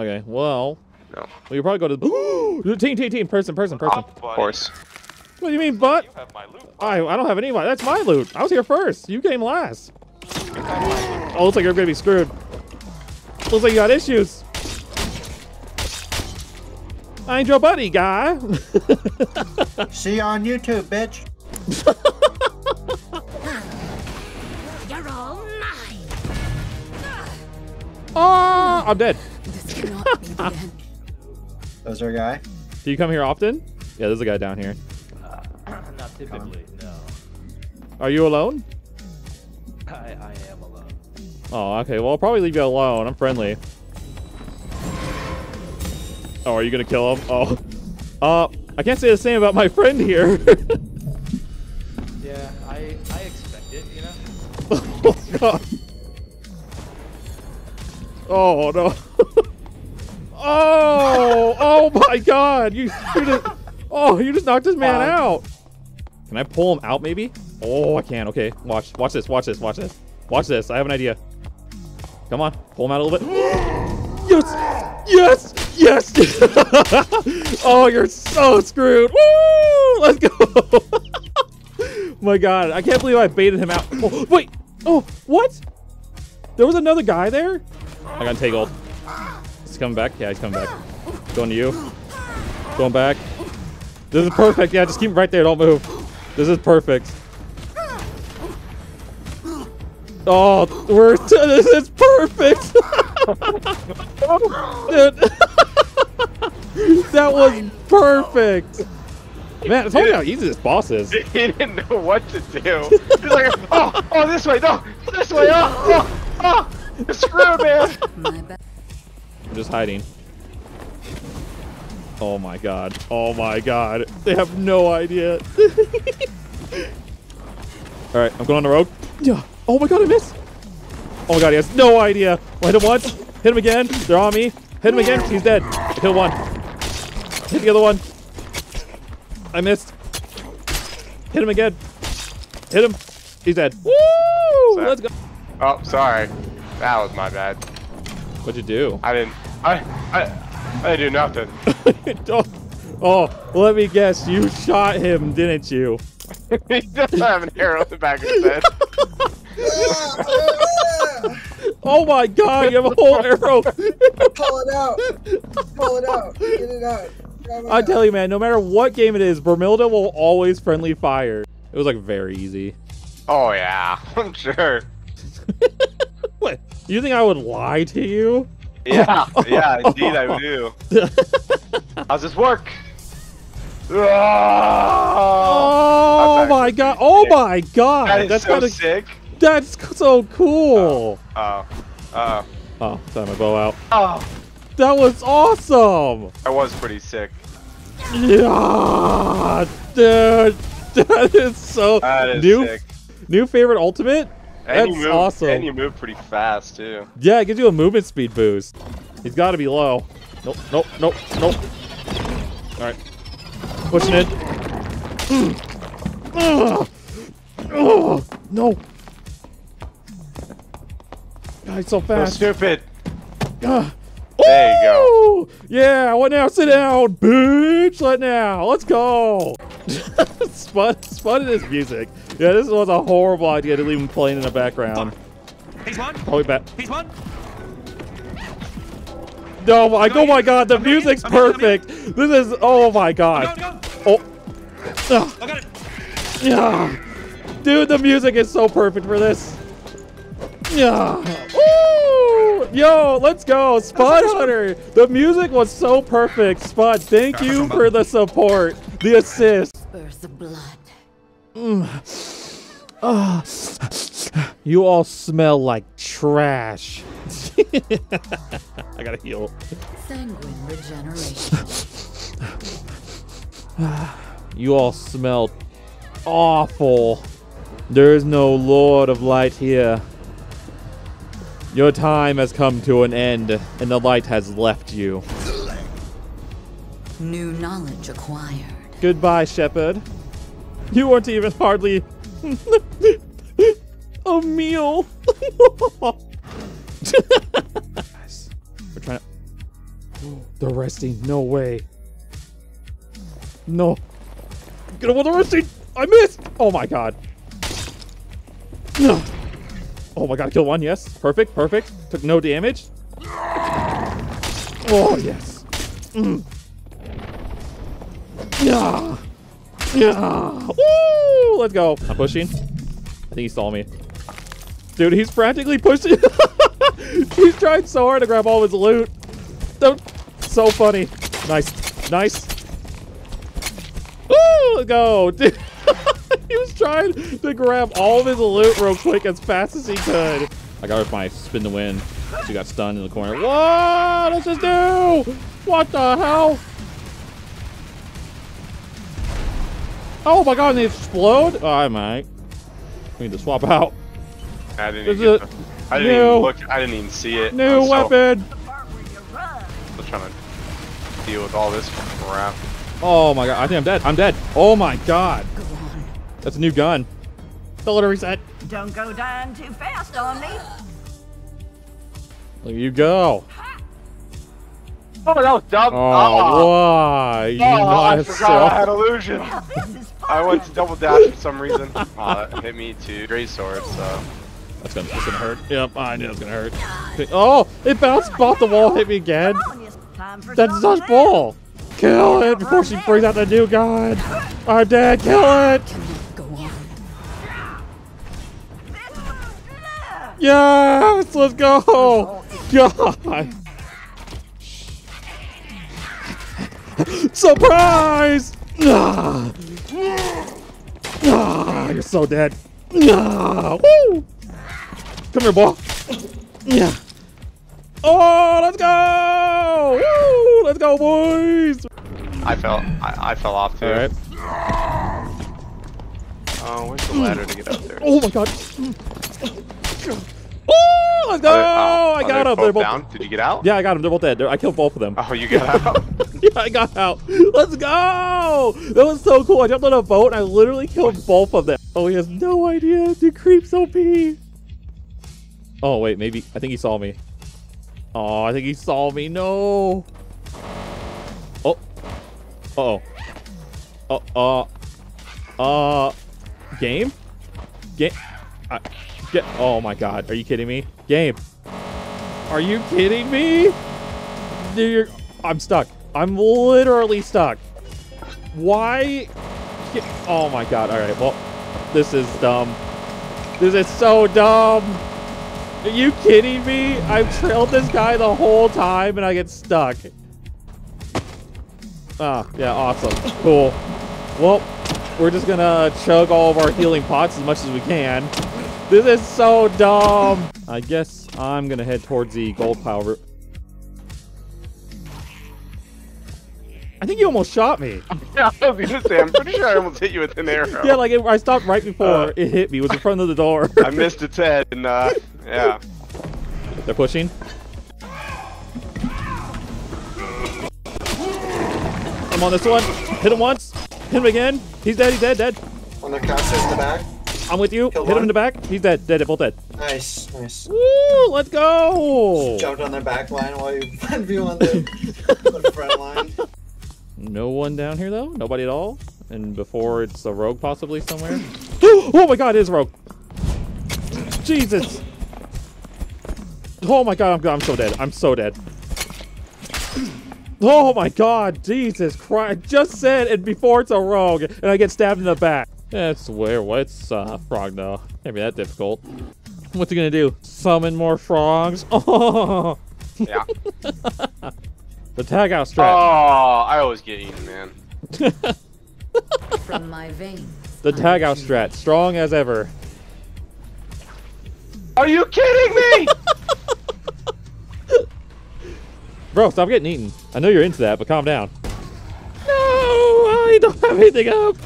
Okay, well. No. Well, you probably go to the team, person. Of course. What do you mean, but? You have my loot. I don't have any of my. That's my loot. I was here first. You came last. Oh, looks like you're gonna be screwed. Looks like you got issues. I ain't your buddy, guy. See you on YouTube, bitch. You're all mine. Oh, I'm dead. This cannot be the end. Those are a guy. Do you come here often? Yeah, there's a guy down here. Not typically, no. Are you alone? I am alone. Oh, okay. Well, I'll probably leave you alone. I'm friendly. Oh, are you gonna kill him? Oh. I can't say the same about my friend here. Yeah, I expect it, you know? Oh, God. Oh, no. Oh! Oh, my God! You just knocked this man out! Can I pull him out, maybe? Oh, I can. Okay, watch this. I have an idea. Come on, pull him out a little bit. Yes! Yes! Yes! Oh, you're so screwed! Woo! Let's go! My God, I can't believe I baited him out. Oh, wait! Oh, what? There was another guy there? I gotta take ult. He's coming back. Yeah, he's coming back. Going to you. Going back. This is perfect. Yeah, just keep him right there. Don't move. This is perfect. Oh, this is perfect! Dude. That was perfect! Man, it's funny how easy this boss is. He didn't know what to do. He's like, oh, this way, no, this way, oh, screw man. I'm just hiding. Oh my god. They have no idea. Alright, I'm going on the rogue. Yeah. Oh my god, I missed. Oh my god, he has no idea. Well, hit him once, hit him again, they're on me. Hit him again, he's dead. I kill one. Hit the other one. I missed. Hit him again. Hit him. He's dead. Woo! Sorry. Let's go. Oh, sorry. That was my bad. What'd you do? I didn't do nothing. Oh, let me guess. You shot him, didn't you? He does have an arrow in the back of his head. Oh my god, you have a whole arrow. Pull it out. Get it out. I tell you, man, no matter what game it is, Brumilda will always friendly fire. It was like very easy. Oh yeah, I'm sure. What? You think I would lie to you? Yeah, yeah, indeed I do. How's this work? Oh my god! Oh my god! That's so sick. That's so cool. Oh, sorry, my bow out. Oh. That was awesome! That was pretty sick. Yeah, dude, that is so sick. New favorite ultimate? That's awesome. And you move pretty fast too. Yeah, it gives you a movement speed boost. He's got to be low. Nope. All right, pushing it. No! God, he's so fast. So stupid. There you go. Yeah, what now? Sit down, bitch. Let's go. Spun his music. Yeah, this was a horrible idea to leave him playing in the background. He's one. Probably bad. He's one. No, like, oh my god, the music's perfect. This is, oh my god. Oh. I got it. Yeah. Dude, the music is so perfect for this. Yeah. Yo, let's go, Spud Hunter. The music was so perfect, Spud. Thank you for the support, the assist. You all smell like trash. I gotta heal. Sanguine regeneration. You all smell awful. There is no Lord of Light here. Your time has come to an end, and the light has left you. New knowledge acquired. Goodbye, Shepard. You weren't even hardly a meal. We're trying to. The resting, no way. No. I'm gonna want the resting! I missed! Oh my god. No. Oh my god, kill one, yes. Perfect, perfect. Took no damage. Oh, yes. Mm. Yeah. Yeah. Woo! Let's go. I'm pushing. I think he saw me. Dude, he's practically pushing. He's trying so hard to grab all his loot. So funny. Nice. Nice. Woo! Let's go. Dude. He was trying to grab all of his loot real quick as fast as he could. I got her with my spin to win. She got stunned in the corner. What? What's this do? What the hell? Oh my god, and they explode? Oh, I might. We need to swap out. I didn't even look. I didn't even see it. New weapon. I'm trying to deal with all this crap. Oh my god, I think I'm dead. I'm dead. Oh my god. That's a new gun. Don't let her reset. Don't go dying too fast on me. Look at you go. Oh, that was dumb. Oh, why? You I forgot I had illusion. I went to double dash for some reason. It hit me to gray sword, so. That's gonna hurt. Yep, I knew it was gonna hurt. Oh, it bounced off the wall, hit me again. That's such bull. Kill it before she brings out the new gun. I'm dead, kill it. Yes, let's go! God! Surprise! Ah, you're so dead. Ah, woo! Come here, ball. Yeah. Oh, let's go! Woo! Let's go, boys! I fell off too. All right. Oh, where's the ladder to get up there? Oh my god! Oh, let's go! I got him. They're both down. Did you get out? Yeah, I got him. They're both dead. I killed both of them. Oh, you got out? Yeah, I got out. Let's go! That was so cool. I jumped on a boat and I literally killed both of them. Oh, he has no idea. The creep's OP. Oh, wait. Maybe. I think he saw me. Oh, I think he saw me. No. Oh. Uh-oh. Oh. Game? Game? Oh my god, are you kidding me? Game. Are you kidding me? Dude, I'm stuck. I'm literally stuck. Why? Oh my god, alright, well, this is dumb. This is so dumb. Are you kidding me? I've trailed this guy the whole time and I get stuck. Ah, yeah, awesome. Cool. Well, we're just gonna chug all of our healing pots as much as we can. This is so dumb. I guess I'm gonna head towards the gold power. I think you almost shot me. Yeah, I was gonna say, I'm pretty sure I almost hit you with an arrow. Yeah, like I stopped right before it hit me. It was in front of the door. I missed its head, and yeah. They're pushing. I'm on this one. Hit him once. Hit him again. He's dead. He's dead. Dead. On the couches in the back. I'm with you. Hit him in the back. He's dead. Dead. Both dead. Nice. Nice. Woo! Let's go! Just jumped on their back line while you view on the front line. No one down here, though? Nobody at all? And before it's a rogue, possibly, somewhere? Oh my god, it is a rogue! Jesus! Oh my god, I'm so dead. I'm so dead. Oh my god, Jesus Christ. I just said it before it's a rogue, and I get stabbed in the back. That's where it's frog though. Can't be that difficult. What's he gonna do? Summon more frogs? Oh yeah. The tag out strat. Oh, I always get eaten, man. From my veins. The tag out strat, strong as ever. Are you kidding me? Bro, stop getting eaten. I know you're into that, but calm down. No, I don't have anything up.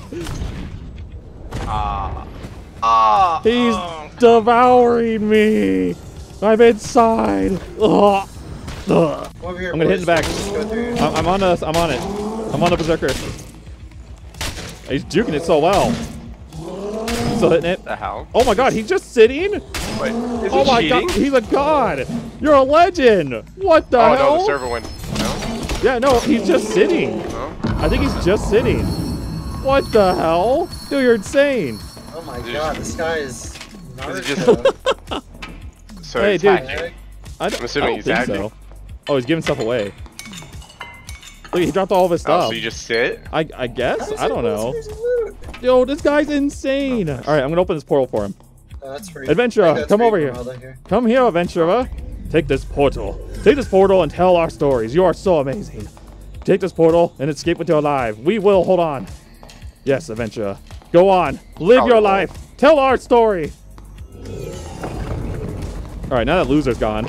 He's devouring me. I'm inside. Ugh. Ugh. I'm gonna hit him back. I'm on us. I'm on it. I'm on the berserker. He's juking it so well. Still hitting it. The hell? Oh my god, he's just sitting. Wait, oh my god, he's a god. You're a legend. What the hell? Oh no, the server went. No. Yeah, no, he's just sitting. Oh. I think he's just sitting. What the hell? Dude, you're insane. Oh my god, this guy is Naruto. So hey, dude. I'm assuming he's acting. So. Oh, he's giving stuff away. Look, he dropped all of his stuff. Oh, so you just sit? I guess? I don't know. Yo, this guy's insane. All right, I'm going to open this portal for him. That's free. Adventurer, come over here. Come here, Adventurer. Take this portal. Take this portal and tell our stories. You are so amazing. Take this portal and escape with your life. We will hold on. Yes, Adventurer. Go on. Live your life. Tell our story. All right, now that loser's gone.